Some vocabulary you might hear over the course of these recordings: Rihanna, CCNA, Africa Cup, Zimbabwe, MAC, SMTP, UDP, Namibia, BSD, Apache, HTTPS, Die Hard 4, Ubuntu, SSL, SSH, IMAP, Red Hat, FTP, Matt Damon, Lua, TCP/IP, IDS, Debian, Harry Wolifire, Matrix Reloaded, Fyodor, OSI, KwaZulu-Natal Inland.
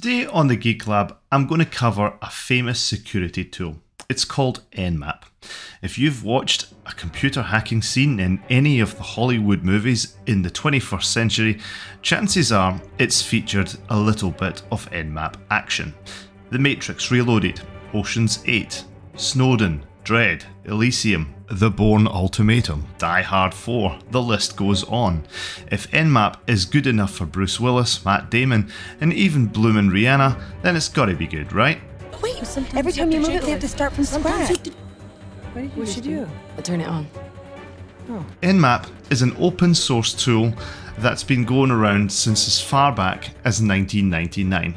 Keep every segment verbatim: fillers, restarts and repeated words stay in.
Today on the Geek Lab, I'm going to cover a famous security tool. It's called Nmap. If you've watched a computer hacking scene in any of the Hollywood movies in the twenty-first century, chances are it's featured a little bit of Nmap action. The Matrix Reloaded, Ocean's Eight, Snowden, Dread, Elysium, the Bourne Ultimatum, Die Hard four, the list goes on. If Nmap is good enough for Bruce Willis, Matt Damon, and even bloomin' Rihanna, then it's gotta be good, right? Wait, sometimes every time you move it, they have to start from scratch. What did you, what you do? I'll turn it on. Oh. Nmap is an open source tool that's been going around since as far back as nineteen ninety-nine,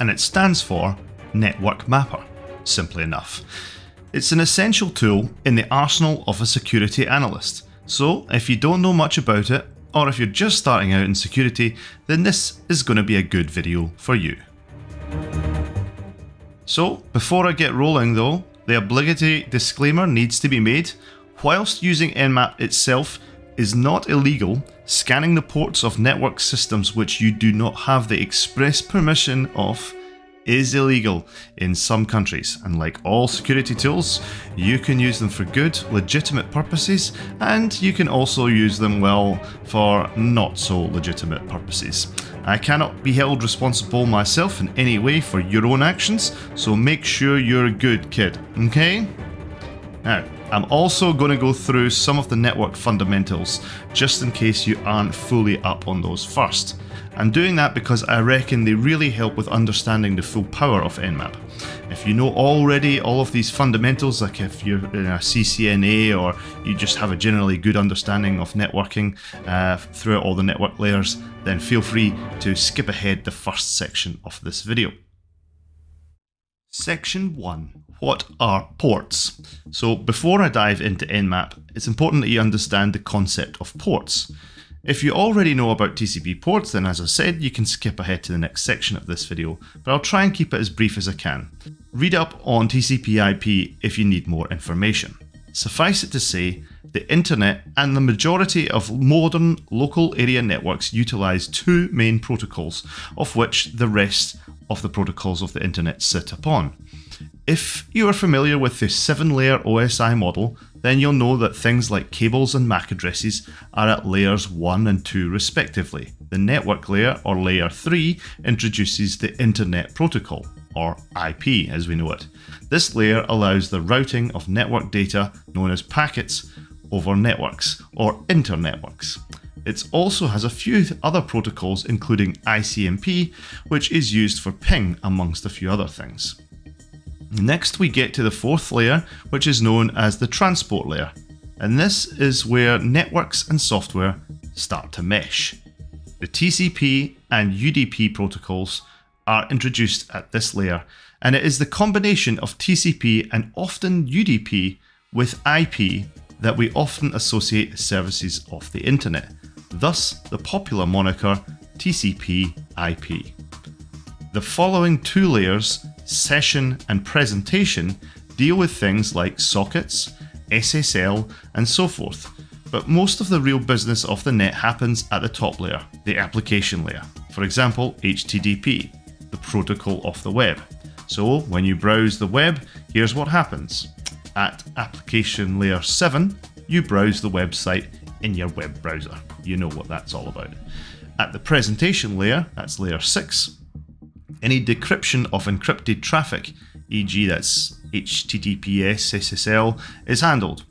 and it stands for Network Mapper, simply enough. It's an essential tool in the arsenal of a security analyst, so if you don't know much about it, or if you're just starting out in security, then this is going to be a good video for you. So before I get rolling though, the obligatory disclaimer needs to be made. Whilst using Nmap itself is not illegal, scanning the ports of network systems which you do not have the express permission of is illegal in some countries, and like all security tools, you can use them for good, legitimate purposes, and you can also use them, well, for not so legitimate purposes. I cannot be held responsible myself in any way for your own actions, so make sure you're a good kid, okay? Now, I'm also going to go through some of the network fundamentals, just in case you aren't fully up on those first. I'm doing that because I reckon they really help with understanding the full power of Nmap. If you know already all of these fundamentals, like if you're in a C C N A or you just have a generally good understanding of networking uh, throughout all the network layers, then feel free to skip ahead the first section of this video. Section one. What are ports? So before I dive into Nmap, it's important that you understand the concept of ports. If you already know about T C P ports, then as I said, you can skip ahead to the next section of this video, but I'll try and keep it as brief as I can. Read up on T C P I P if you need more information. Suffice it to say, the internet and the majority of modern local area networks utilize two main protocols, of which the rest of the protocols of the internet sit upon. If you are familiar with the seven layer O S I model, then you'll know that things like cables and MAC addresses are at layers one and two respectively. The network layer, or layer three, introduces the Internet Protocol, or I P as we know it. This layer allows the routing of network data, known as packets, over networks, or internetworks. It also has a few other protocols, including I C M P, which is used for ping, amongst a few other things. Next we get to the fourth layer, which is known as the transport layer, and this is where networks and software start to mesh. The T C P and U D P protocols are introduced at this layer, and it is the combination of T C P and often U D P with I P that we often associate the services of the internet, thus the popular moniker T C P I P. The following two layers, session and presentation, deal with things like sockets, S S L and so forth, but most of the real business of the net happens at the top layer, the application layer. For example, H T T P, the protocol of the web. So when you browse the web, here's what happens. At application layer seven, you browse the website in your web browser. You know what that's all about. At the presentation layer, that's layer six, any decryption of encrypted traffic, for example that's H T T P S, S S L, is handled.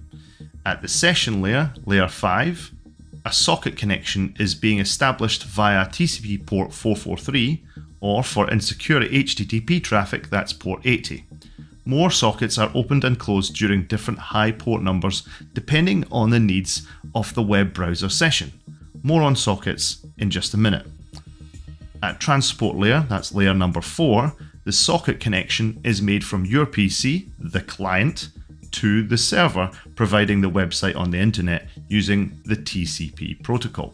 At the session layer, layer five, a socket connection is being established via T C P port four forty-three, or for insecure H T T P traffic, that's port eighty. More sockets are opened and closed during different high port numbers depending on the needs of the web browser session. More on sockets in just a minute. At transport layer, that's layer number four, the socket connection is made from your P C, the client, to the server, providing the website on the internet using the T C P protocol.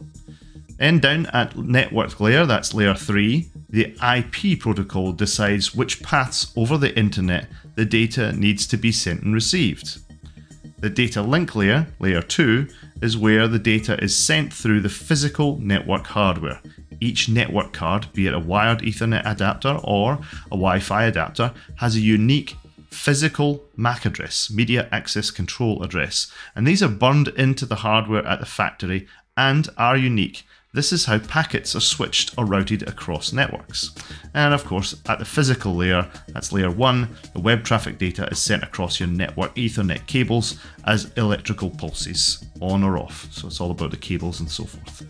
Then down at network layer, that's layer three, the I P protocol decides which paths over the internet the data needs to be sent and received. The data link layer, layer two, is where the data is sent through the physical network hardware, Each network card, be it a wired Ethernet adapter or a Wi-Fi adapter, has a unique physical M A C address, media access control address, and these are burned into the hardware at the factory and are unique. This is how packets are switched or routed across networks. And of course, at the physical layer, that's layer one, the web traffic data is sent across your network Ethernet cables as electrical pulses, on or off. So it's all about the cables and so forth.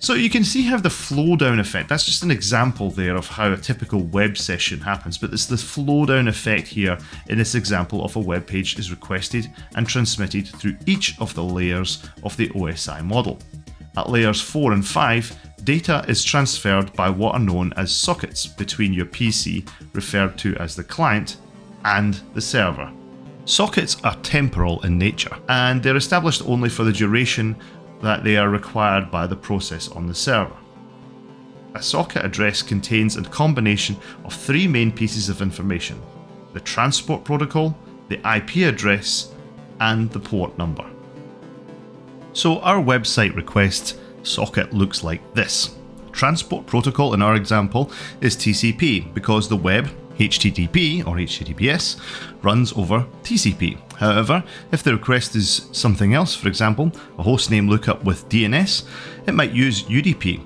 So you can see how the flow down effect, that's just an example there of how a typical web session happens, but it's the flow down effect here in this example of a web page is requested and transmitted through each of the layers of the O S I model. At layers four and five, data is transferred by what are known as sockets between your P C, referred to as the client, and the server. Sockets are temporal in nature, and they're established only for the duration that they are required by the process on the server. A socket address contains a combination of three main pieces of information: the transport protocol, the I P address, and the port number. So our website request socket looks like this. Transport protocol in our example is T C P because the web, H T T P or H T T P S, runs over T C P. However, if the request is something else, for example, a hostname lookup with D N S, it might use U D P.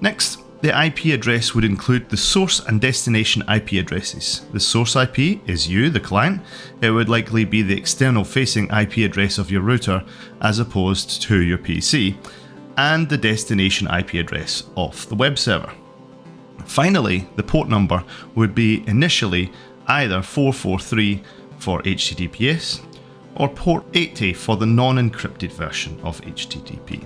Next, the I P address would include the source and destination I P addresses. The source I P is you, the client. It would likely be the external facing I P address of your router as opposed to your P C, and the destination I P address of the web server. Finally, the port number would be initially either four four three for H T T P S or port eighty for the non-encrypted version of H T T P.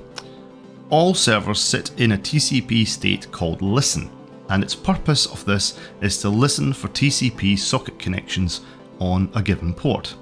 All servers sit in a T C P state called listen, and its purpose of this is to listen for T C P socket connections on a given port.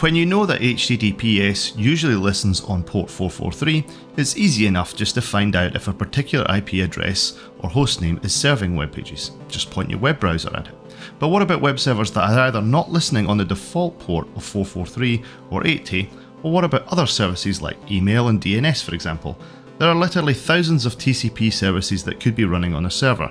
When you know that H T T P S usually listens on port four four three, it's easy enough just to find out if a particular I P address or hostname is serving web pages. Just point your web browser at it. But what about web servers that are either not listening on the default port of four four three or eighty, or what about other services like email and D N S, for example? There are literally thousands of T C P services that could be running on a server.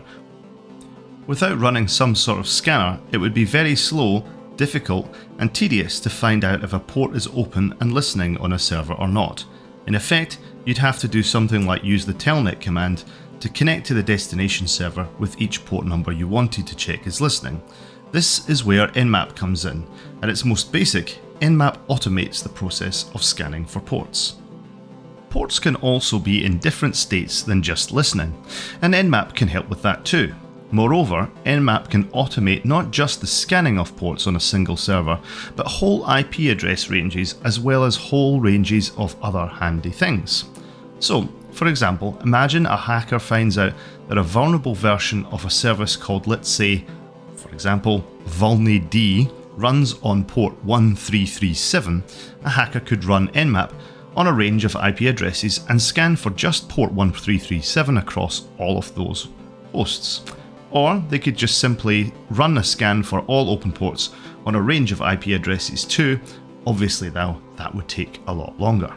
Without running some sort of scanner, it would be very slow, difficult, and tedious to find out if a port is open and listening on a server or not. In effect, you'd have to do something like use the telnet command to connect to the destination server with each port number you wanted to check is listening. This is where Nmap comes in. At its most basic, Nmap automates the process of scanning for ports. Ports can also be in different states than just listening, and Nmap can help with that too. Moreover, Nmap can automate not just the scanning of ports on a single server, but whole I P address ranges as well as whole ranges of other handy things. So, for example, imagine a hacker finds out that a vulnerable version of a service called, let's say, for example, vulny d runs on port one three three seven, a hacker could run Nmap on a range of I P addresses and scan for just port one three three seven across all of those hosts. Or they could just simply run a scan for all open ports on a range of I P addresses too. Obviously though, that would take a lot longer.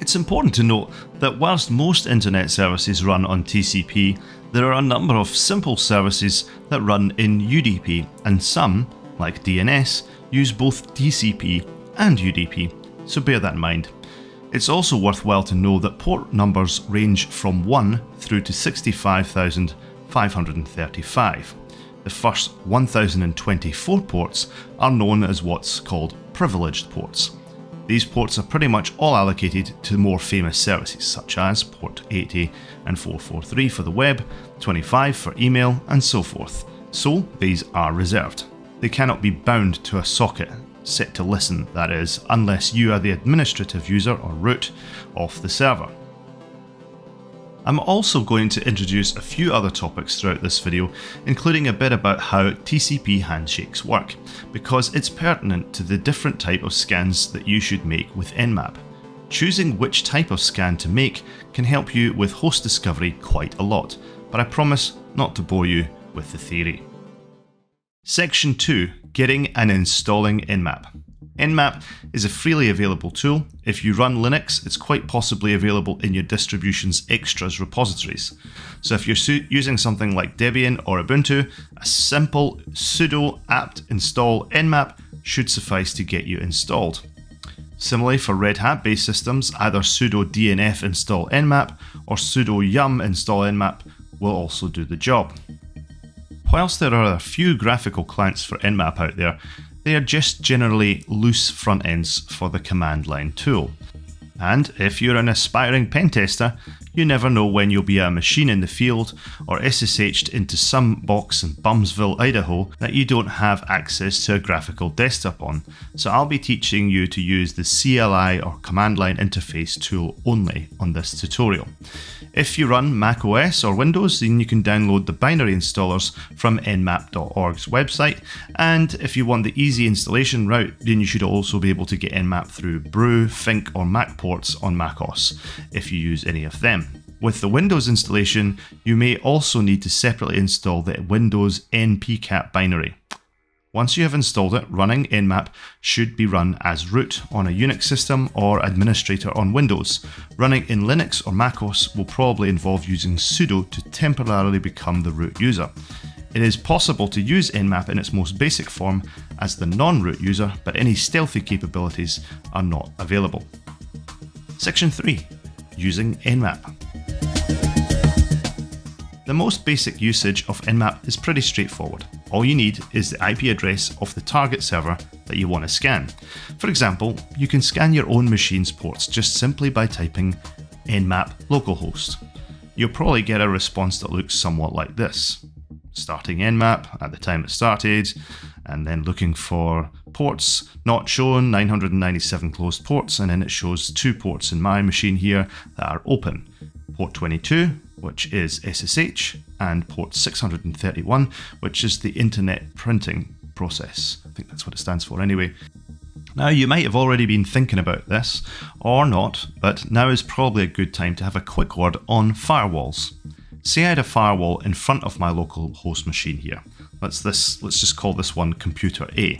It's important to note that whilst most internet services run on T C P, there are a number of simple services that run in U D P, and some, like D N S, use both T C P and U D P, so bear that in mind. It's also worthwhile to know that port numbers range from one through to sixty-five thousand five hundred thirty-five. The first one thousand twenty-four ports are known as what's called privileged ports. These ports are pretty much all allocated to more famous services such as port eighty and four four three for the web, twenty-five for email, and so forth. So these are reserved. They cannot be bound to a socket set to listen, that is, unless you are the administrative user or root of the server. I'm also going to introduce a few other topics throughout this video, including a bit about how T C P handshakes work, because it's pertinent to the different type of scans that you should make with Nmap. Choosing which type of scan to make can help you with host discovery quite a lot, but I promise not to bore you with the theory. Section two. Getting and installing Nmap. Nmap is a freely available tool. If you run Linux, it's quite possibly available in your distribution's extras repositories. So if you're using something like Debian or Ubuntu, a simple sudo apt install nmap should suffice to get you installed. Similarly, for Red Hat-based systems, either sudo dnf install nmap or sudo yum install nmap will also do the job. Whilst there are a few graphical clients for Nmap out there, they are just generally loose front ends for the command line tool. And if you're an aspiring pen tester, you never know when you'll be a machine in the field or S S H'd into some box in Bumsville, Idaho that you don't have access to a graphical desktop on. So I'll be teaching you to use the C L I or command line interface tool only on this tutorial. If you run Mac O S or Windows, then you can download the binary installers from nmap dot org's website. And if you want the easy installation route, then you should also be able to get Nmap through Brew, Fink or MacPorts on macOS if you use any of them. With the Windows installation, you may also need to separately install the Windows N P C A P binary. Once you have installed it, running Nmap should be run as root on a Unix system or administrator on Windows. Running in Linux or macOS will probably involve using sudo to temporarily become the root user. It is possible to use Nmap in its most basic form as the non-root user, but any stealthy capabilities are not available. Section three. Using Nmap. The most basic usage of Nmap is pretty straightforward. All you need is the I P address of the target server that you want to scan. For example, you can scan your own machine's ports just simply by typing nmap localhost. You'll probably get a response that looks somewhat like this. Starting Nmap at the time it started, and then looking for ports not shown, nine hundred ninety-seven closed ports, and then it shows two ports in my machine here that are open. Port twenty-two, which is S S H, and port six hundred thirty-one, which is the internet printing process. I think that's what it stands for anyway. Now, you might have already been thinking about this, or not, but now is probably a good time to have a quick word on firewalls. Say I had a firewall in front of my local host machine here. Let's, this, let's just call this one computer A.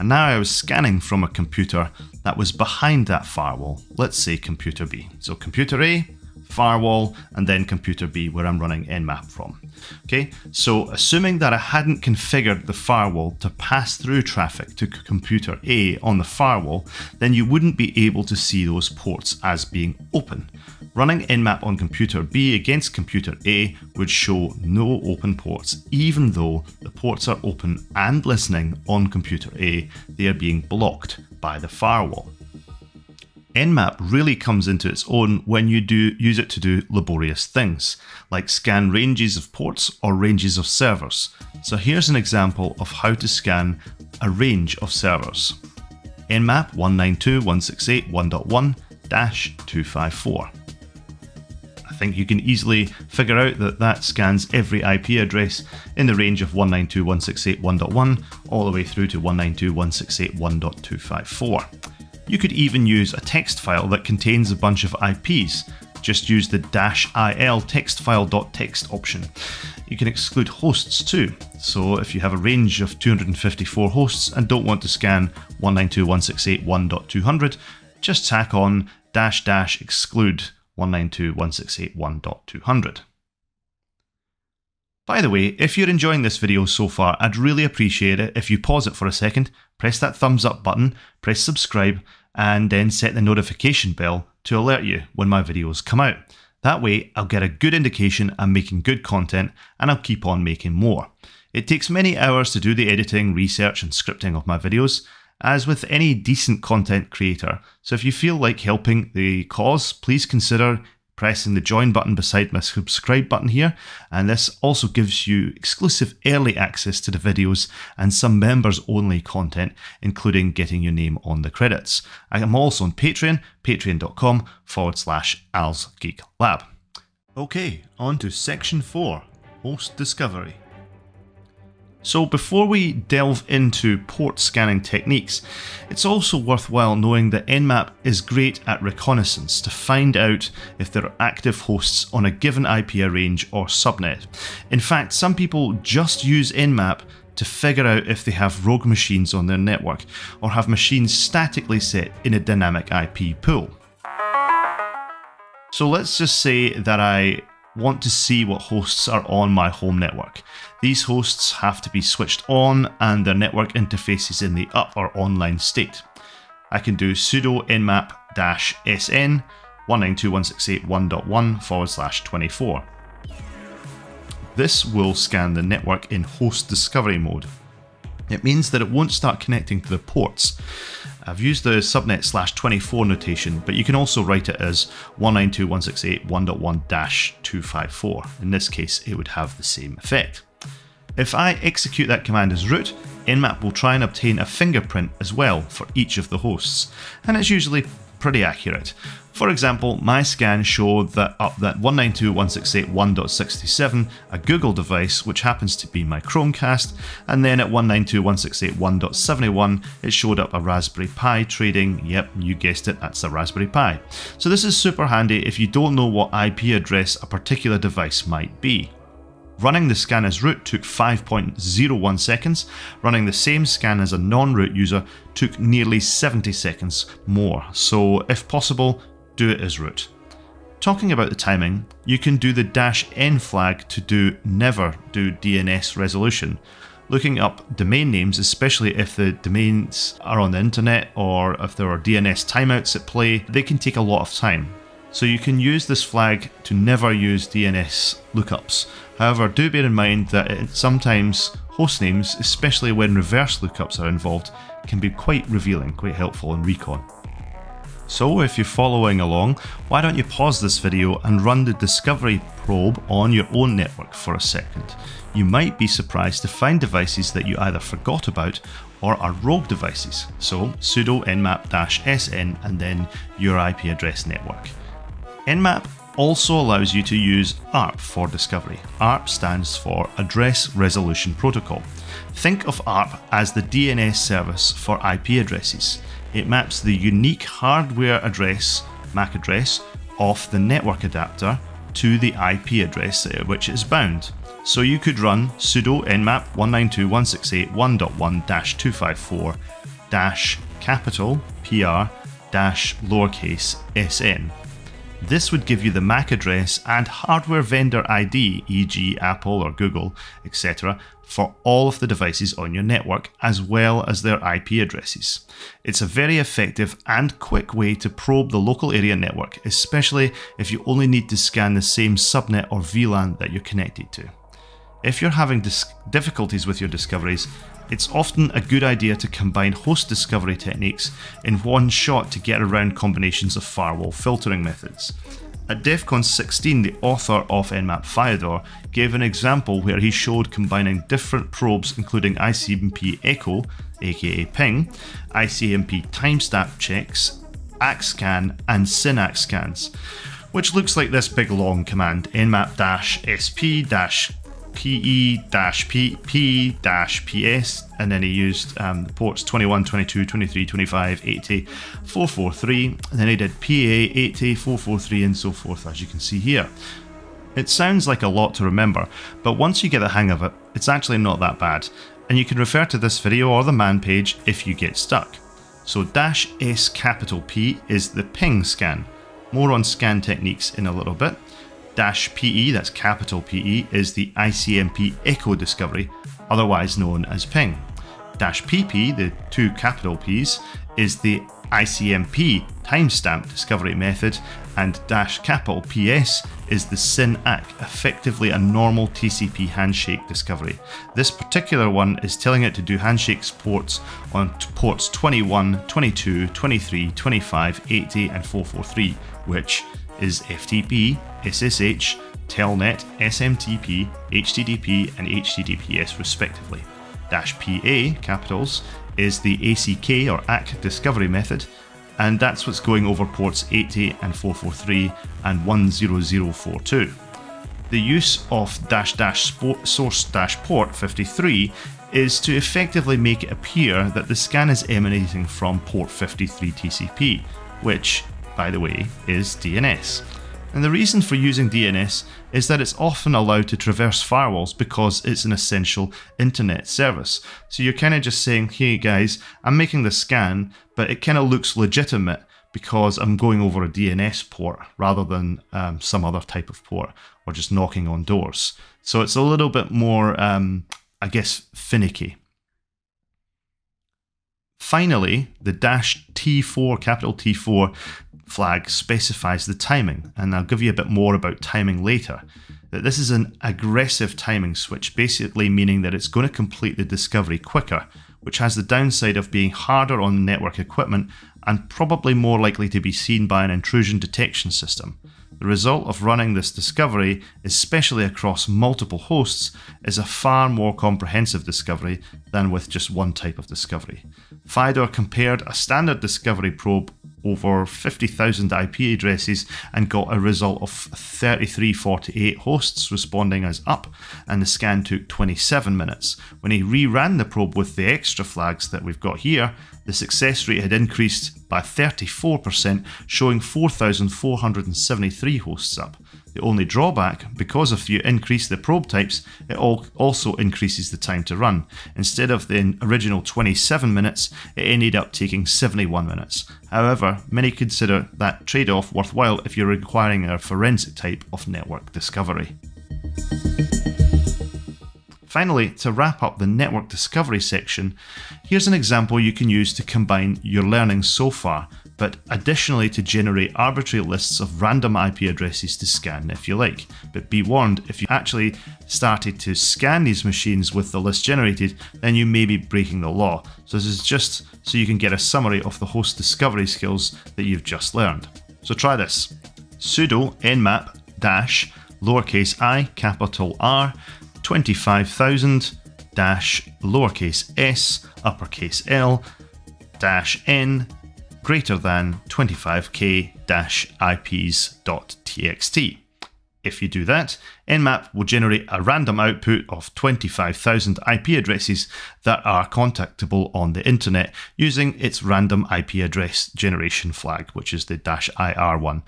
And now I was scanning from a computer that was behind that firewall. Let's say computer B. So computer A, firewall, and then computer B where I'm running Nmap from. Okay, so assuming that I hadn't configured the firewall to pass through traffic to computer A on the firewall, then you wouldn't be able to see those ports as being open. Running Nmap on computer B against computer A would show no open ports, even though the ports are open and listening on computer A, they are being blocked by the firewall. Nmap really comes into its own when you do use it to do laborious things, like scan ranges of ports or ranges of servers. So here's an example of how to scan a range of servers. Nmap one ninety-two dot one sixty-eight dot one dot one dash two fifty-four. I think you can easily figure out that that scans every I P address in the range of one ninety-two dot one sixty-eight dot one dot one all the way through to one ninety-two dot one sixty-eight dot one dot two fifty-four. You could even use a text file that contains a bunch of I Ps. Just use the -il textfile.txt option. You can exclude hosts too. So if you have a range of two hundred fifty-four hosts and don't want to scan one ninety-two dot one sixty-eight dot one dot two hundred, just tack on dash dash exclude one ninety-two dot one sixty-eight dot one dot two hundred. By the way, if you're enjoying this video so far, I'd really appreciate it if you pause it for a second, press that thumbs up button, press subscribe, and then set the notification bell to alert you when my videos come out. That way, I'll get a good indication I'm making good content, and I'll keep on making more. It takes many hours to do the editing, research, and scripting of my videos, as with any decent content creator. So if you feel like helping the cause, please consider pressing the join button beside my subscribe button here, and this also gives you exclusive early access to the videos and some members only content, including getting your name on the credits. I am also on Patreon, patreon.com forward slash Al's Geek Lab. Okay, on to section four, host discovery. So before we delve into port scanning techniques, it's also worthwhile knowing that Nmap is great at reconnaissance to find out if there are active hosts on a given I P range or subnet. In fact, some people just use Nmap to figure out if they have rogue machines on their network or have machines statically set in a dynamic I P pool. So let's just say that I want to see what hosts are on my home network. These hosts have to be switched on and their network interface is in the up or online state. I can do sudo nmap-sn one nine two dot one six eight dot one dot one forward slash twenty-four. This will scan the network in host discovery mode. It means that it won't start connecting to the ports. I've used the subnet slash twenty-four notation, but you can also write it as one nine two dot one six eight dot one dot one dash two five four. In this case, it would have the same effect. If I execute that command as root, Nmap will try and obtain a fingerprint as well for each of the hosts, and it's usually pretty accurate. For example, my scan showed that up that one nine two dot one six eight dot one dot sixty-seven, a Google device, which happens to be my Chromecast, and then at one nine two dot one six eight dot one dot seventy-one, it showed up a Raspberry Pi trading. Yep, you guessed it, that's a Raspberry Pi. So this is super handy if you don't know what I P address a particular device might be. Running the scan as root took five point zero one seconds, running the same scan as a non-root user took nearly seventy seconds more, so if possible, do it as root. Talking about the timing, you can do the dash n flag to do never do D N S resolution. Looking up domain names, especially if the domains are on the internet or if there are D N S timeouts at play, they can take a lot of time. So you can use this flag to never use D N S lookups. However, do bear in mind that it, sometimes hostnames, especially when reverse lookups are involved, can be quite revealing, quite helpful in recon. So if you're following along, why don't you pause this video and run the discovery probe on your own network for a second. You might be surprised to find devices that you either forgot about or are rogue devices. So sudo nmap-sn and then your I P address network. Nmap also allows you to use A R P for discovery. A R P stands for Address Resolution Protocol. Think of A R P as the D N S service for I P addresses. It maps the unique hardware address, M A C address, of the network adapter to the I P address at which it is bound. So you could run sudo nmap one nine two dot one six eight dot one dot one dash two five four dash capital P R dash lowercase s n. This would give you the M A C address and hardware vendor I D, for example Apple or Google, et cetera, for all of the devices on your network, as well as their I P addresses. It's a very effective and quick way to probe the local area network, especially if you only need to scan the same subnet or V LAN that you're connected to. If you're having difficulties with your discoveries, it's often a good idea to combine host discovery techniques in one shot to get around combinations of firewall filtering methods. At DEF CON sixteen, the author of Nmap, Fyodor, gave an example where he showed combining different probes including I C M P echo, aka ping, I C M P timestamp checks, A C scan and synac scans, which looks like this big long command, nmap-sp- P E P P P S, and then he used um, ports twenty-one, twenty-two, twenty-three, twenty-five, eighty, four forty-three, and then he did P A eighty, four forty-three and so forth, as you can see here. It sounds like a lot to remember, but once you get the hang of it, it's actually not that bad, and you can refer to this video or the man page if you get stuck. So dash S capital P is the ping scan. More on scan techniques in a little bit. Dash P E, that's capital P E, is the I C M P echo discovery, otherwise known as ping. Dash P P, the two capital P's, is the I C M P timestamp discovery method, and dash capital P S is the synac, effectively a normal T C P handshake discovery. This particular one is telling it to do handshakes ports on ports twenty-one, twenty-two, twenty-three, twenty-five, eighty and four forty-three, which is F T P, S S H, Telnet, S M T P, H T T P and H T T P S respectively. Dash P A, capitals, is the A C K or A C K discovery method, and that's what's going over ports eighty and four forty-three and one zero zero four two. the use of dash dash source dash port fifty-three is to effectively make it appear that the scan is emanating from port fifty-three T C P, which, by the way, is D N S. And the reason for using D N S is that it's often allowed to traverse firewalls because it's an essential internet service. So you're kind of just saying, hey guys, I'm making the scan, but it kind of looks legitimate because I'm going over a D N S port rather than um, some other type of port or just knocking on doors. So it's a little bit more, um, I guess, finicky. Finally, the dash T four, capital T four, flag specifies the timing, and I'll give you a bit more about timing later. That this is an aggressive timing switch, basically meaning that it's going to complete the discovery quicker, which has the downside of being harder on network equipment and probably more likely to be seen by an intrusion detection system. The result of running this discovery, especially across multiple hosts, is a far more comprehensive discovery than with just one type of discovery. Fyodor compared a standard discovery probe over fifty thousand I P addresses and got a result of thirty-three forty-eight hosts responding as up, and the scan took twenty-seven minutes. When he reran the probe with the extra flags that we've got here, the success rate had increased by thirty-four percent, showing four thousand four hundred seventy-three hosts up. The only drawback, because if you increase the probe types, it also increases the time to run. Instead of the original twenty-seven minutes, it ended up taking seventy-one minutes. However, many consider that trade-off worthwhile if you're requiring a forensic type of network discovery. Finally, to wrap up the network discovery section, here's an example you can use to combine your learning so far, but additionally to generate arbitrary lists of random I P addresses to scan if you like. But be warned, if you actually started to scan these machines with the list generated, then you may be breaking the law. So this is just so you can get a summary of the host discovery skills that you've just learned. So try this. Sudo nmap dash lowercase I capital R twenty-five thousand dash lowercase s uppercase l dash n greater than twenty-five K dash I Ps dot txt. If you do that, Nmap will generate a random output of twenty-five thousand I P addresses that are contactable on the internet using its random I P address generation flag, which is the dash I R one.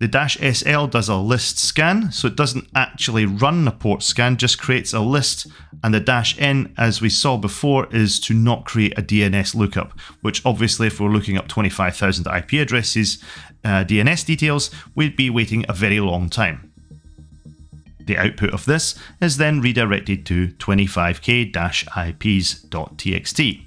The dash S L does a list scan, so it doesn't actually run a port scan, just creates a list, and the dash N, as we saw before, is to not create a D N S lookup, which obviously if we're looking up twenty-five thousand I P addresses, uh, D N S details, we'd be waiting a very long time. The output of this is then redirected to twenty-five K dash I Ps dot txt.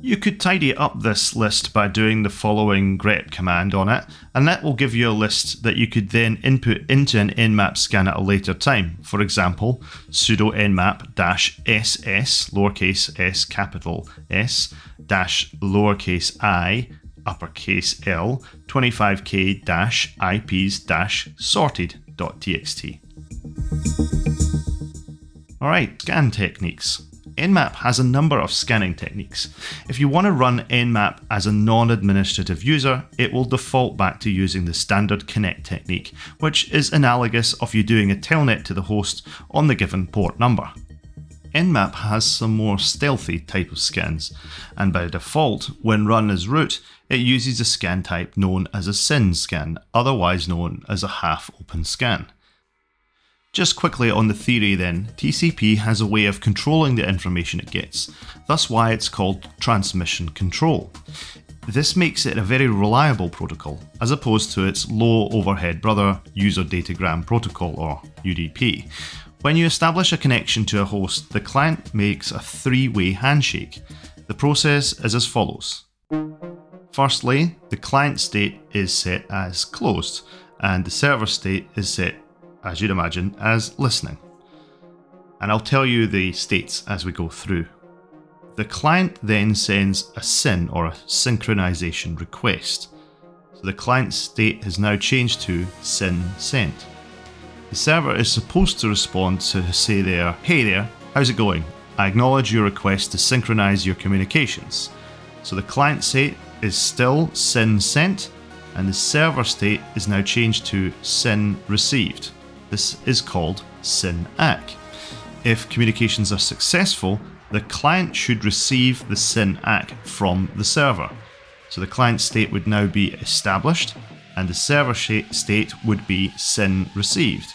You could tidy up this list by doing the following grep command on it, and that will give you a list that you could then input into an nmap scan at a later time. For example, sudo nmap dash ss lowercase s capital S dash lowercase I uppercase L twenty-five K dash I Ps dash sorted dot txt. All right, scan techniques. Nmap has a number of scanning techniques. If you want to run Nmap as a non-administrative user, it will default back to using the standard connect technique, which is analogous of you doing a telnet to the host on the given port number. Nmap has some more stealthy type of scans, and by default, when run as root, it uses a scan type known as a S Y N scan, otherwise known as a half-open scan. Just quickly on the theory then, T C P has a way of controlling the information it gets, that's why it's called transmission control. This makes it a very reliable protocol, as opposed to its low overhead brother user datagram protocol or U D P. When you establish a connection to a host, the client makes a three-way handshake. The process is as follows. Firstly, the client state is set as closed, and the server state is set, as you'd imagine, as listening. And I'll tell you the states as we go through. The client then sends a S Y N or a synchronization request. So the client state has now changed to S Y N sent. The server is supposed to respond to say there, hey there, how's it going? I acknowledge your request to synchronize your communications. So the client state is still S Y N sent, and the server state is now changed to S Y N received. This is called S Y N A C. If communications are successful, the client should receive the S Y N A C from the server. So the client state would now be established, and the server state would be S Y N received.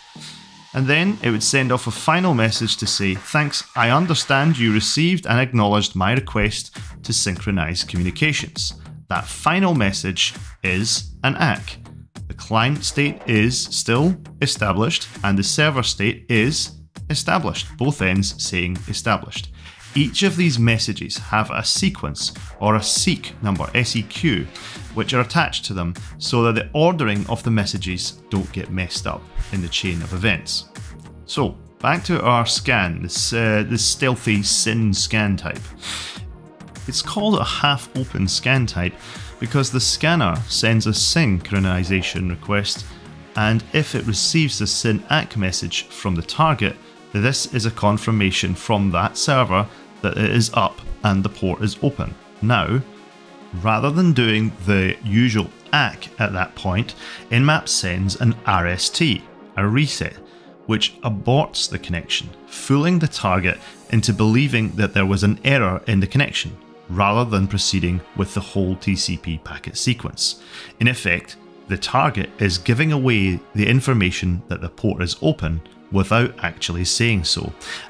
And then it would send off a final message to say, thanks, I understand you received and acknowledged my request to synchronize communications. That final message is an A C. The client state is still established and the server state is established, both ends saying established. Each of these messages have a sequence or a seek number, S E Q, which are attached to them so that the ordering of the messages don't get messed up in the chain of events. So back to our scan, this, uh, this stealthy S Y N scan type. It's called a half-open scan type because the scanner sends a synchronization request, and if it receives the S Y N A C message from the target, this is a confirmation from that server that it is up and the port is open. Now, rather than doing the usual A C at that point, Nmap sends an R S T, a reset, which aborts the connection, fooling the target into believing that there was an error in the connection, rather than proceeding with the whole T C P packet sequence. In effect, the target is giving away the information that the port is open without actually saying so,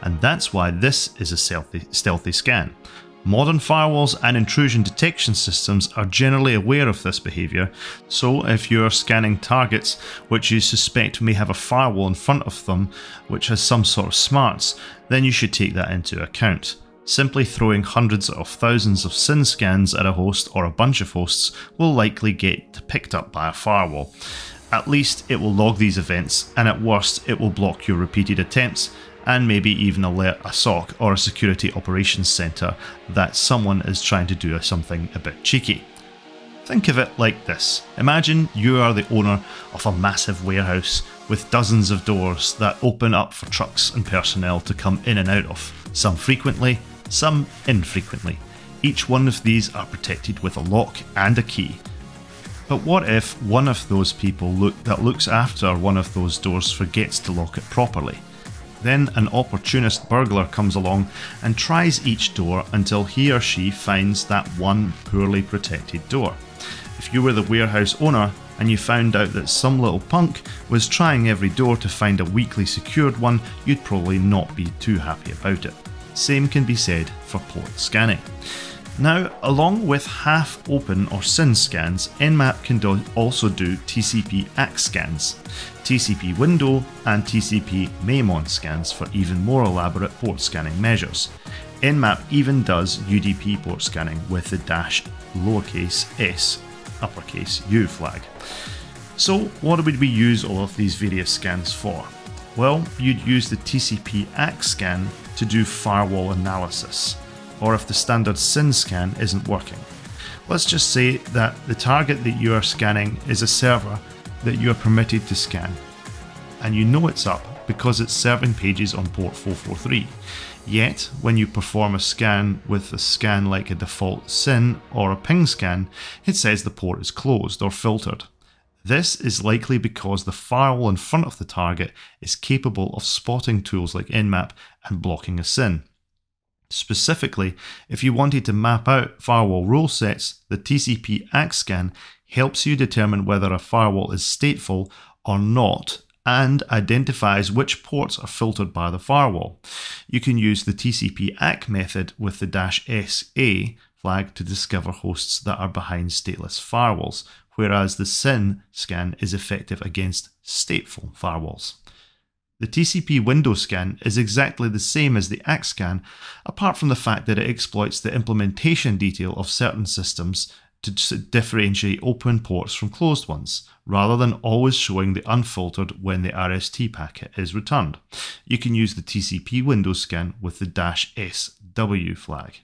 and that's why this is a stealthy, stealthy scan. Modern firewalls and intrusion detection systems are generally aware of this behaviour, so if you're scanning targets which you suspect may have a firewall in front of them which has some sort of smarts, then you should take that into account. Simply throwing hundreds of thousands of S Y N scans at a host or a bunch of hosts will likely get picked up by a firewall. At least it will log these events, and at worst it will block your repeated attempts and maybe even alert a S O C or a security operations centre that someone is trying to do something a bit cheeky. Think of it like this. Imagine you are the owner of a massive warehouse with dozens of doors that open up for trucks and personnel to come in and out of, some frequently, some infrequently. Each one of these are protected with a lock and a key. But what if one of those people look, that looks after one of those doors forgets to lock it properly? Then an opportunist burglar comes along and tries each door until he or she finds that one poorly protected door. If you were the warehouse owner and you found out that some little punk was trying every door to find a weakly secured one, you'd probably not be too happy about it. Same can be said for port scanning. Now, along with half-open or S Y N scans, Nmap can do also do T C P A C scans, T C P window and T C P maimon scans for even more elaborate port scanning measures. Nmap even does U D P port scanning with the dash lowercase s, uppercase u flag. So what would we use all of these various scans for? Well, you'd use the T C P A C scan to do firewall analysis, or if the standard S Y N scan isn't working. Let's just say that the target that you are scanning is a server that you are permitted to scan, and you know it's up because it's serving pages on port four forty-three. Yet, when you perform a scan with a scan like a default S Y N or a ping scan, it says the port is closed or filtered. This is likely because the firewall in front of the target is capable of spotting tools like Nmap and blocking a S Y N. Specifically, if you wanted to map out firewall rule sets, the T C P A C scan helps you determine whether a firewall is stateful or not and identifies which ports are filtered by the firewall. You can use the T C P A C method with the dash S A flag to discover hosts that are behind stateless firewalls, whereas the S Y N scan is effective against stateful firewalls. The T C P window scan is exactly the same as the A C scan, apart from the fact that it exploits the implementation detail of certain systems to differentiate open ports from closed ones, rather than always showing the unfiltered when the R S T packet is returned. You can use the T C P window scan with the dash S W flag.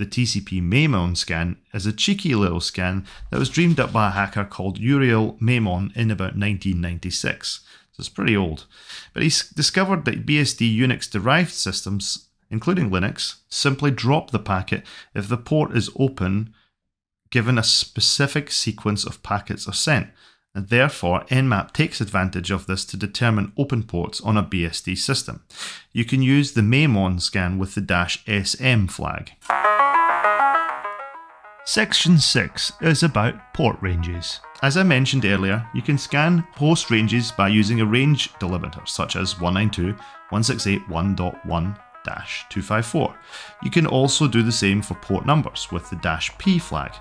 The T C P maimon scan is a cheeky little scan that was dreamed up by a hacker called Uriel Maimon in about nineteen ninety-six. So it's pretty old. But he discovered that B S D Unix-derived systems, including Linux, simply drop the packet if the port is open given a specific sequence of packets are sent, and therefore Nmap takes advantage of this to determine open ports on a B S D system. You can use the maimon scan with the dash S M flag. Section six is about port ranges. As I mentioned earlier, you can scan host ranges by using a range delimiter such as one ninety-two dot one sixty-eight dot one dot one dash two fifty-four. You can also do the same for port numbers with the dash P flag.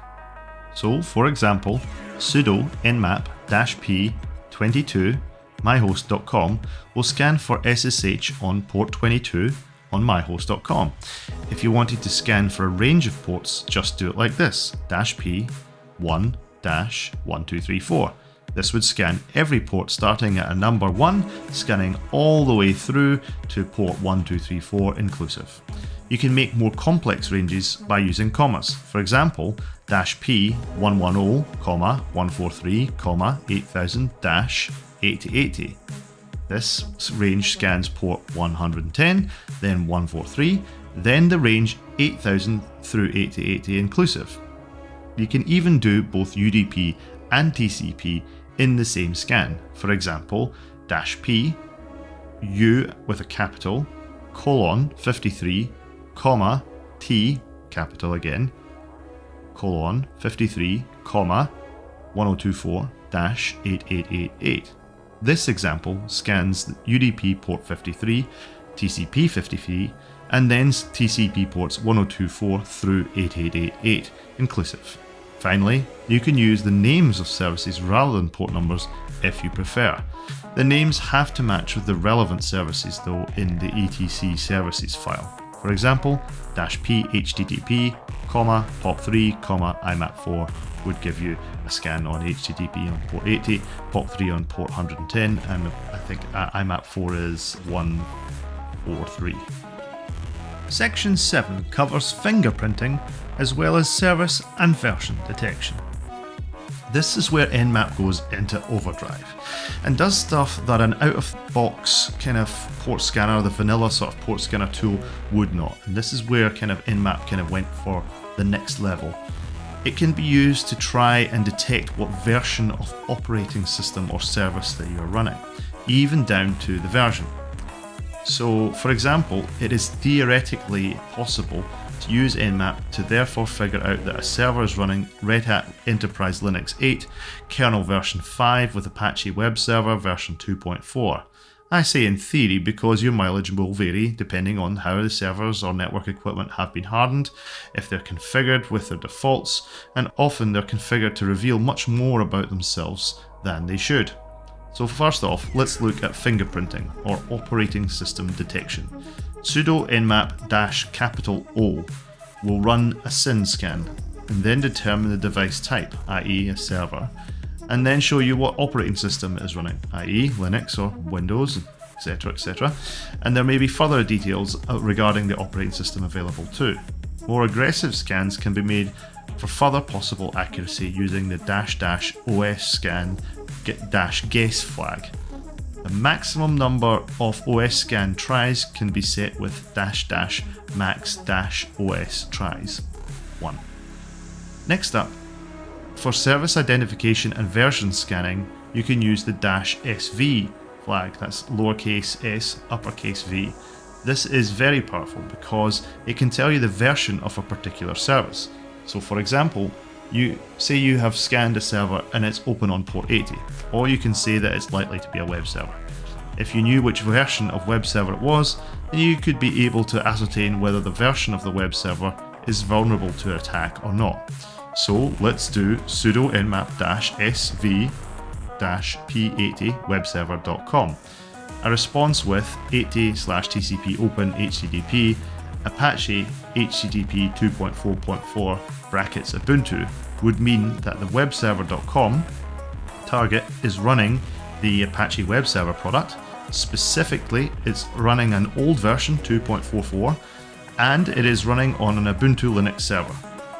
So, for example, sudo nmap dash p twenty-two myhost dot com will scan for S S H on port twenty-two on myhost dot com. If you wanted to scan for a range of ports, just do it like this, dash P one dash one two three four. This would scan every port starting at a number one, scanning all the way through to port one two three four inclusive. You can make more complex ranges by using commas. For example, dash P one ten, one forty-three, eight thousand, eighty eighty. This range scans port one hundred ten, then one forty-three, then the range eight thousand through eighty eighty inclusive. You can even do both U D P and T C P in the same scan. For example, dash P, U with a capital, colon fifty-three, comma, T, capital again, colon fifty-three, comma, ten twenty-four dash eighty-eight eighty-eight. This example scans U D P port fifty-three, T C P fifty-three, and then T C P ports ten twenty-four through eighty-eight eighty-eight inclusive. Finally, you can use the names of services rather than port numbers if you prefer. The names have to match with the relevant services though in the E T C services file. For example, dash P H T T P, comma, pop three, comma, I M A P four would give you a scan on H T T P on port eighty, pop three on port one hundred ten, and I think I M A P four is one forty-three. Section seven covers fingerprinting as well as service and version detection. This is where Nmap goes into overdrive and does stuff that an out-of-box kind of port scanner, the vanilla sort of port scanner tool, would not. And this is where kind of Nmap kind of went for the next level. It can be used to try and detect what version of operating system or service that you're running, even down to the version. So, for example, it is theoretically possible to use Nmap to therefore figure out that a server is running Red Hat Enterprise Linux eight, kernel version five with Apache Web Server version two point four. I say in theory because your mileage will vary depending on how the servers or network equipment have been hardened, if they're configured with their defaults, and often they're configured to reveal much more about themselves than they should. So first off, let's look at fingerprinting, or operating system detection. Sudo nmap-O will run a S Y N scan, and then determine the device type, that is a server, and then show you what operating system it is running, that is Linux or Windows, et cetera, et cetera. And there may be further details regarding the operating system available too. More aggressive scans can be made for further possible accuracy using the dash dash O S scan dash guess flag. The maximum number of O S scan tries can be set with dash dash max dash O S tries one. Next up, for service identification and version scanning, you can use the dash S V flag, that's lowercase s, uppercase v. This is very powerful because it can tell you the version of a particular service. So for example, you say you have scanned a server and it's open on port eighty, or you can say that it's likely to be a web server. If you knew which version of web server it was, then you could be able to ascertain whether the version of the web server is vulnerable to attack or not. So let's do sudo nmap dash S V dash P eighty webserver dot com, a response with eighty slash T C P open H T T P Apache H T T P two point four point four brackets Ubuntu would mean that the webserver dot com target is running the Apache web server product. Specifically, it's running an old version two point four four and it is running on an Ubuntu Linux server.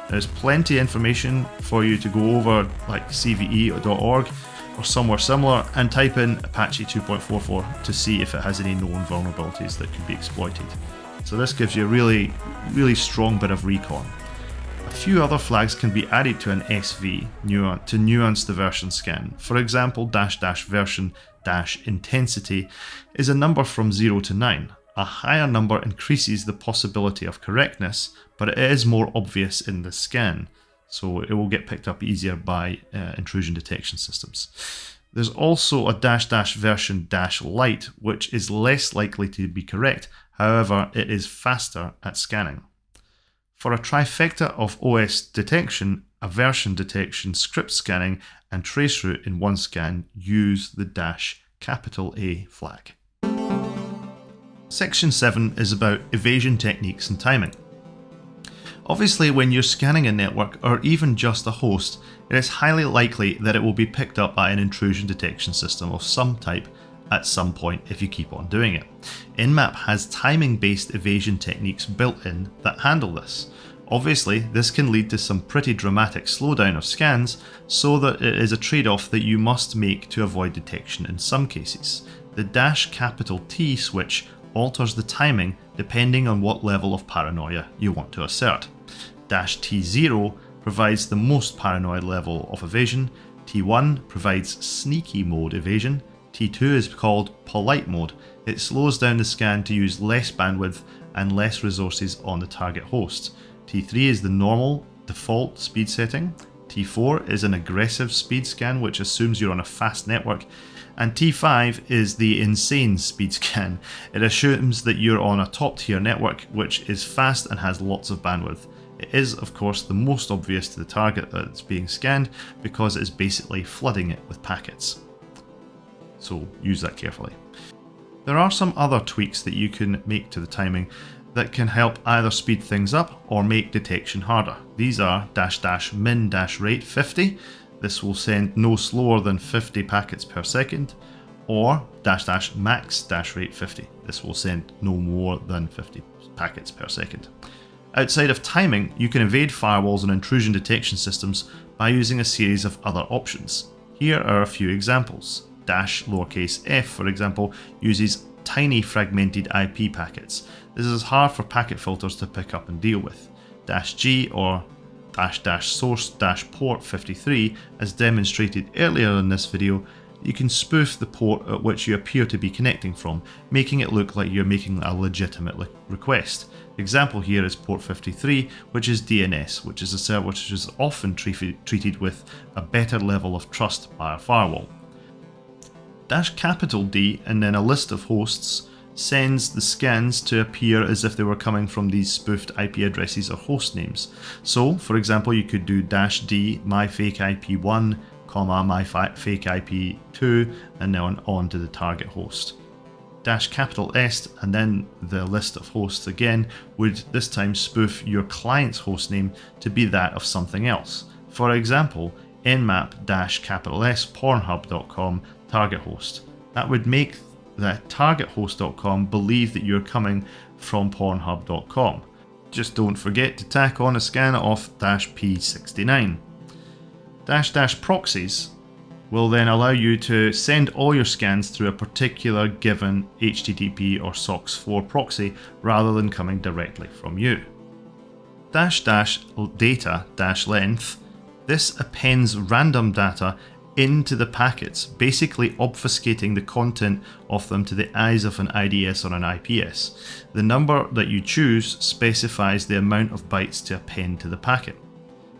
There's plenty of information for you to go over, like C V E dot org or somewhere similar, and type in Apache two point four four to see if it has any known vulnerabilities that could be exploited. So this gives you a really, really strong bit of recon. A few other flags can be added to an S V to nuance the version scan. For example, dash dash version dash intensity is a number from zero to nine. A higher number increases the possibility of correctness, but it is more obvious in the scan, so it will get picked up easier by uh, intrusion detection systems. There's also a dash dash version dash light, which is less likely to be correct. However, it is faster at scanning. For a trifecta of O S detection, aversion detection, script scanning, and traceroute in one scan, use the dash capital A flag. Section seven is about evasion techniques and timing. Obviously, when you're scanning a network or even just a host, it is highly likely that it will be picked up by an intrusion detection system of some type at some point if you keep on doing it. Nmap has timing-based evasion techniques built in that handle this. Obviously, this can lead to some pretty dramatic slowdown of scans, so that it is a trade-off that you must make to avoid detection in some cases. The dash capital T switch alters the timing depending on what level of paranoia you want to assert. Dash T zero provides the most paranoid level of evasion, T one provides sneaky mode evasion, T two is called polite mode. It slows down the scan to use less bandwidth and less resources on the target host. T three is the normal default speed setting, T four is an aggressive speed scan which assumes you're on a fast network, and T five is the insane speed scan. It assumes that you're on a top tier network which is fast and has lots of bandwidth. It is, of course, the most obvious to the target that it's being scanned because it's basically flooding it with packets. So use that carefully. There are some other tweaks that you can make to the timing that can help either speed things up or make detection harder. These are dash dash min dash rate fifty. This will send no slower than fifty packets per second, or dash dash max dash rate fifty. This will send no more than fifty packets per second. Outside of timing, you can evade firewalls and intrusion detection systems by using a series of other options. Here are a few examples. Dash lowercase f, for example, uses tiny fragmented I P packets. This is hard for packet filters to pick up and deal with. Dash g or dash dash source dash port fifty-three, as demonstrated earlier in this video, you can spoof the port at which you appear to be connecting from, making it look like you're making a legitimate le request. Example here is port fifty-three, which is D N S, which is a server which is often treated treated with a better level of trust by a firewall. Dash capital D and then a list of hosts sends the scans to appear as if they were coming from these spoofed I P addresses or host names. So, for example, you could do dash D myfake I P one, comma myfake I P two, and now on to the target host. Dash capital S and then the list of hosts again would this time spoof your client's host name to be that of something else. For example, nmap dash capital S pornhub dot com target host. That would make that target host dot com believe that you're coming from pornhub dot com. Just don't forget to tack on a scan of dash P sixty-nine. Dash dash proxies will then allow you to send all your scans through a particular given H T T P or SOCKS four proxy rather than coming directly from you. Dash dash data dash length. This appends random data into the packets, basically obfuscating the content of them to the eyes of an I D S or an I P S. The number that you choose specifies the amount of bytes to append to the packet.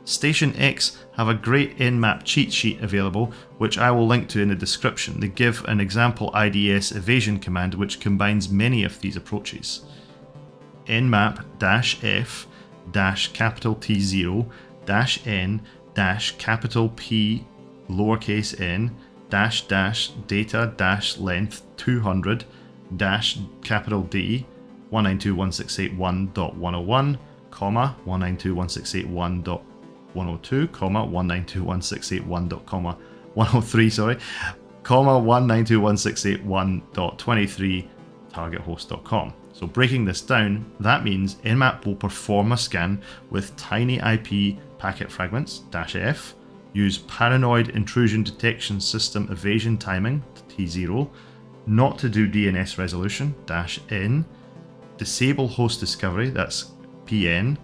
Station X have a great Nmap cheat sheet available, which I will link to in the description. They give an example I D S evasion command which combines many of these approaches. Nmap-F capital T zero N capital P lowercase n dash dash data dash length two hundred dash capital D one nine two dot one six eight one dot one oh one comma one nine two dot one six eight one dot one oh two comma one nine two dot one six eight one comma one oh three sorry comma one nine two dot one six eight one dot two three target host dot com. So breaking this down, that means Nmap will perform a scan with tiny I P packet fragments dash f, use paranoid intrusion detection system evasion timing T zero, not to do D N S resolution dash N, disable host discovery that's P N,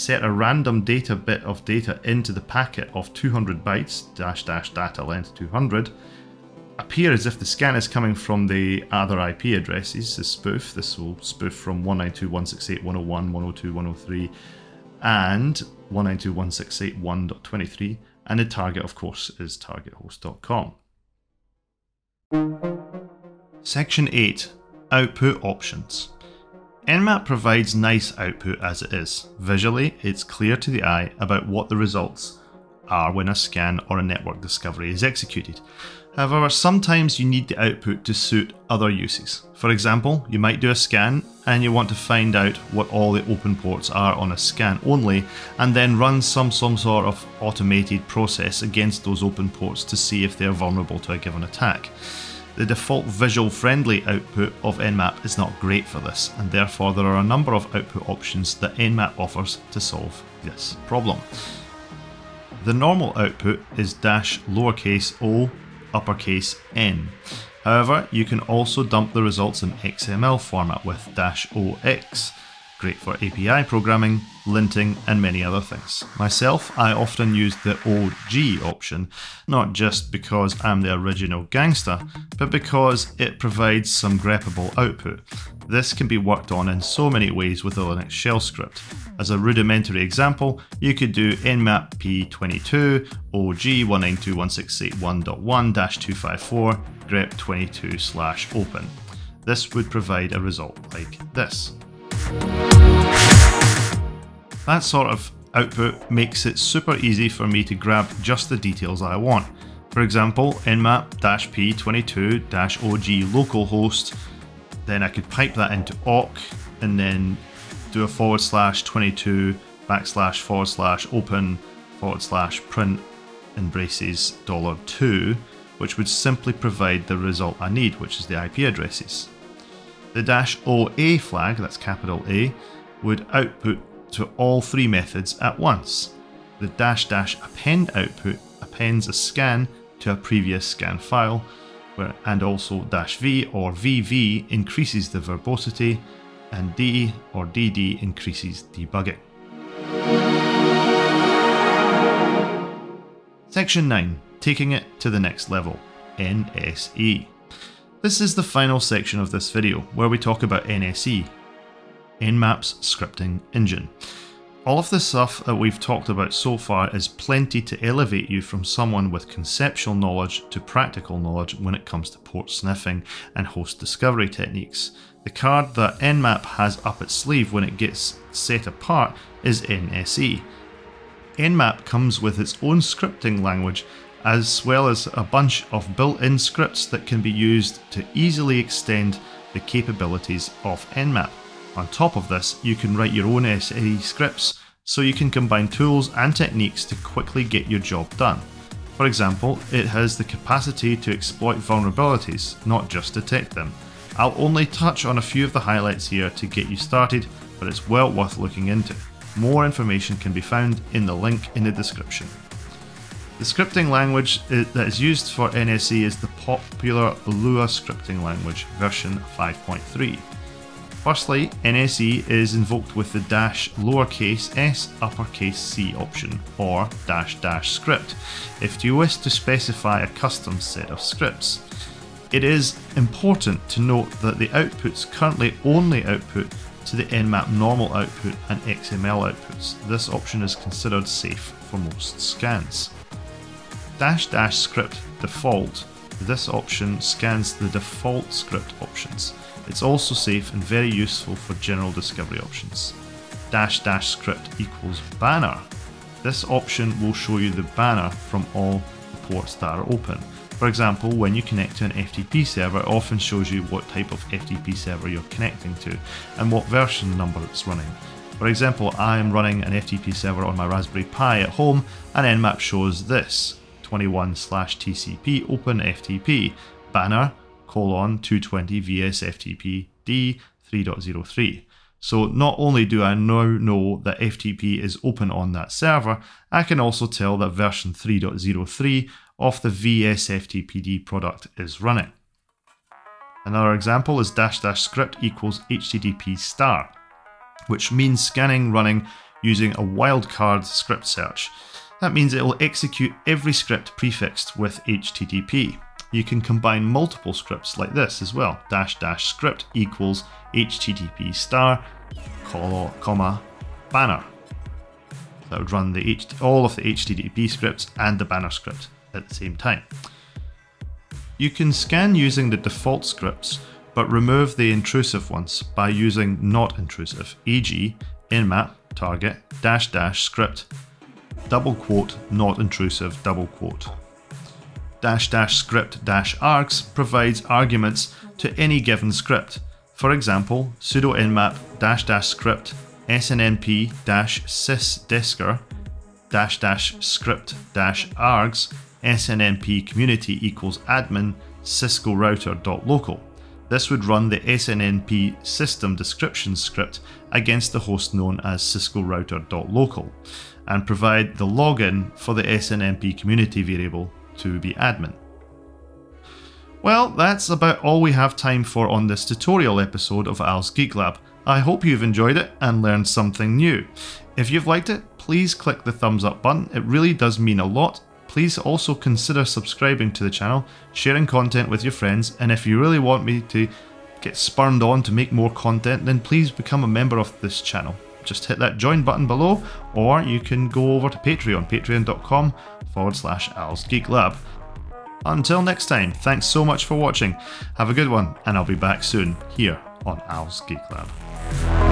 set a random data bit of data into the packet of two hundred bytes, dash dash data length two hundred, appear as if the scan is coming from the other I P addresses, the spoof. This will spoof from one ninety-two dot one sixty-eight dot one oh one, one oh two dot one oh three, and one ninety-two dot one sixty-eight dot one dot twenty-three, and the target, of course, is target host dot com. Section eight. Output options. Nmap provides nice output as it is. Visually, it's clear to the eye about what the results are when a scan or a network discovery is executed. However, sometimes you need the output to suit other uses. For example, you might do a scan and you want to find out what all the open ports are on a scan only, and then run some, some sort of automated process against those open ports to see if they are vulnerable to a given attack. The default visual-friendly output of Nmap is not great for this, and therefore there are a number of output options that Nmap offers to solve this problem. The normal output is dash lowercase o uppercase n. However, you can also dump the results in X M L format with dash ox. Great for A P I programming, linting, and many other things. Myself, I often use the O G option, not just because I'm the original gangster, but because it provides some greppable output. This can be worked on in so many ways with a Linux shell script. As a rudimentary example, you could do nmap p twenty-two O G one ninety-two dot one sixty-eight dot one dot two fifty-four grep twenty-two slash open. This would provide a result like this. That sort of output makes it super easy for me to grab just the details I want. For example, nmap p twenty-two o g localhost, then I could pipe that into awk and then do a forward slash twenty-two backslash forward slash open forward slash print in braces dollar two, which would simply provide the result I need, which is the I P addresses. The dash O A flag, that's capital A, would output to all three methods at once. The dash dash append output appends a scan to a previous scan file, where, and also dash V or V V increases the verbosity, and D or D D increases debugging. Section nine, taking it to the next level, N S E. This is the final section of this video, where we talk about N S E, Nmap's scripting engine. All of the stuff that we've talked about so far is plenty to elevate you from someone with conceptual knowledge to practical knowledge when it comes to port sniffing and host discovery techniques. The card that Nmap has up its sleeve when it gets set apart is N S E. Nmap comes with its own scripting language, as well as a bunch of built-in scripts that can be used to easily extend the capabilities of Nmap. On top of this, you can write your own N S E scripts, so you can combine tools and techniques to quickly get your job done. For example, it has the capacity to exploit vulnerabilities, not just detect them. I'll only touch on a few of the highlights here to get you started, but it's well worth looking into. More information can be found in the link in the description. The scripting language that is used for N S E is the popular Lua scripting language, version five point three. Firstly, N S E is invoked with the dash lowercase s uppercase c option, or dash dash script, if you wish to specify a custom set of scripts. It is important to note that the outputs currently only output to the Nmap normal output and X M L outputs. This option is considered safe for most scans. Dash dash script default. This option scans the default script options. It's also safe and very useful for general discovery options. Dash dash script equals banner. This option will show you the banner from all the ports that are open. For example, when you connect to an F T P server, it often shows you what type of F T P server you're connecting to and what version number it's running. For example, I am running an F T P server on my Raspberry Pi at home, and Nmap shows this. twenty-one slash T C P open F T P banner colon two twenty vsftpd three point oh three. So not only do I now know that F T P is open on that server, I can also tell that version three point oh three of the vsftpd product is running. Another example is dash dash script equals H T T P star, which means scanning running using a wildcard script search. That means it will execute every script prefixed with H T T P. You can combine multiple scripts like this as well. Dash dash script equals H T T P star call, comma banner. That would run the H all of the H T T P scripts and the banner script at the same time. You can scan using the default scripts, but remove the intrusive ones by using not intrusive, for example, Nmap target dash dash script double quote not intrusive double quote. Dash dash script dash args provides arguments to any given script. For example, sudo nmap dash dash script snmp dash sysdescer dash dash script dash args snmp community equals admin cisco router dot local. This would run the snmp system description script against the host known as cisco router dot local and provide the login for the snmp community variable to be admin. Well, that's about all we have time for on this tutorial episode of Al's Geek Lab. I hope you've enjoyed it and learned something new. If you've liked it, please click the thumbs up button, it really does mean a lot. Please also consider subscribing to the channel, sharing content with your friends, and if you really want me to get spurned on to make more content, then please become a member of this channel. Just hit that join button below, or you can go over to Patreon, patreon.com forward slash Al's Geek Lab. Until next time, thanks so much for watching, have a good one, and I'll be back soon here on Al's Geek Lab.